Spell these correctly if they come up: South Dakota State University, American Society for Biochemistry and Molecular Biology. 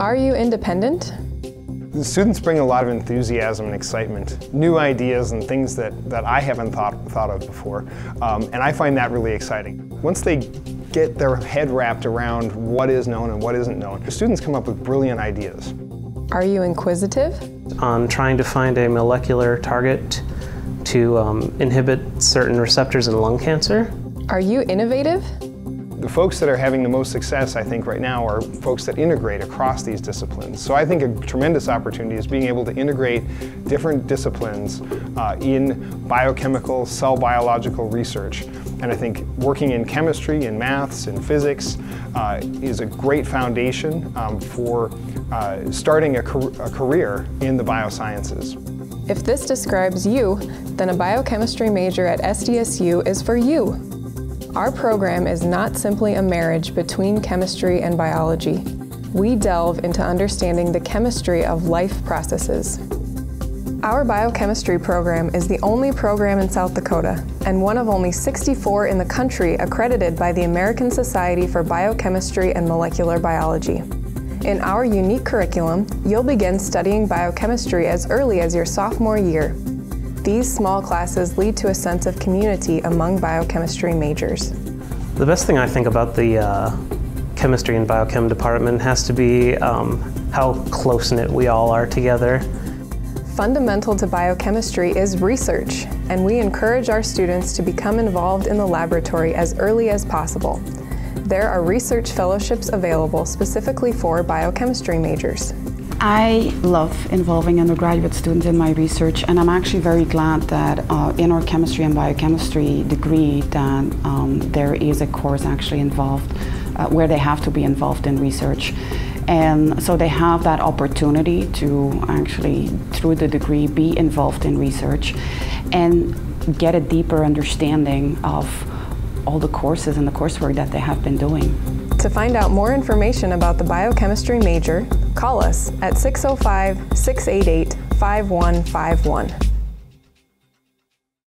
Are you independent? The students bring a lot of enthusiasm and excitement, new ideas and things that I haven't thought of before, and I find that really exciting. Once they get their head wrapped around what is known and what isn't known, the students come up with brilliant ideas. Are you inquisitive? I'm trying to find a molecular target to inhibit certain receptors in lung cancer. Are you innovative? The folks that are having the most success, I think, right now are folks that integrate across these disciplines. So I think a tremendous opportunity is being able to integrate different disciplines in biochemical, cell biological research. And I think working in chemistry, in maths, in physics is a great foundation for starting a career in the biosciences. If this describes you, then a biochemistry major at SDSU is for you. Our program is not simply a marriage between chemistry and biology. We delve into understanding the chemistry of life processes. Our biochemistry program is the only program in South Dakota and one of only 64 in the country accredited by the American Society for Biochemistry and Molecular Biology. In our unique curriculum, you'll begin studying biochemistry as early as your sophomore year. These small classes lead to a sense of community among biochemistry majors. The best thing I think about the chemistry and biochem department has to be how close-knit we all are together. Fundamental to biochemistry is research, and we encourage our students to become involved in the laboratory as early as possible. There are research fellowships available specifically for biochemistry majors. I love involving undergraduate students in my research, and I'm actually very glad that in our chemistry and biochemistry degree that there is a course actually involved where they have to be involved in research. And so they have that opportunity to actually, through the degree, be involved in research and get a deeper understanding of all the courses and the coursework that they have been doing. To find out more information about the biochemistry major, call us at 605-688-5151.